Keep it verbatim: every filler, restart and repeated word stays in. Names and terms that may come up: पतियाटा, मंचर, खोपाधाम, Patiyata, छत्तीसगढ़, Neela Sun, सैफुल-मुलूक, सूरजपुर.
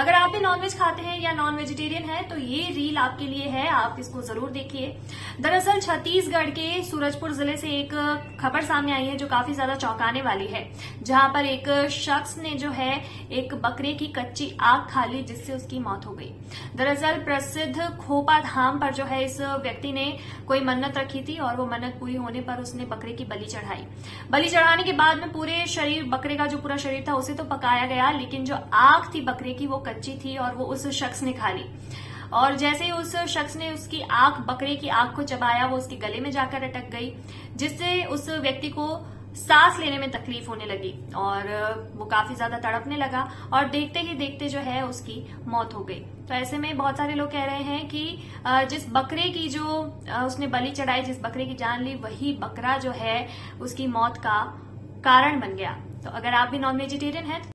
अगर आप भी नॉनवेज खाते हैं या नॉन वेजिटेरियन है तो ये रील आपके लिए है, आप इसको जरूर देखिए। दरअसल छत्तीसगढ़ के सूरजपुर जिले से एक खबर सामने आई है जो काफी ज्यादा चौंकाने वाली है, जहां पर एक शख्स ने जो है एक बकरे की कच्ची आग खा ली जिससे उसकी मौत हो गई। दरअसल प्रसिद्ध खोपाधाम पर जो है इस व्यक्ति ने कोई मन्नत रखी थी और वो मन्नत पूरी होने पर उसने बकरे की बलि चढ़ाई। बलि चढ़ाने के बाद में पूरे शरीर, बकरे का जो पूरा शरीर था उसे तो पकाया गया, लेकिन जो आग थी बकरे की वो कच्ची थी और वो उस शख्स ने खा ली। और जैसे ही उस शख्स ने उसकी आंख, बकरे की आंख को चबाया, वो उसके गले में जाकर अटक गई, जिससे उस व्यक्ति को सांस लेने में तकलीफ होने लगी और वो काफी ज्यादा तड़पने लगा और देखते ही देखते जो है उसकी मौत हो गई। तो ऐसे में बहुत सारे लोग कह रहे हैं कि जिस बकरे की जो उसने बलि चढ़ाई, जिस बकरे की जान ली, वही बकरा जो है उसकी मौत का कारण बन गया। तो अगर आप भी नॉन वेजिटेरियन हैं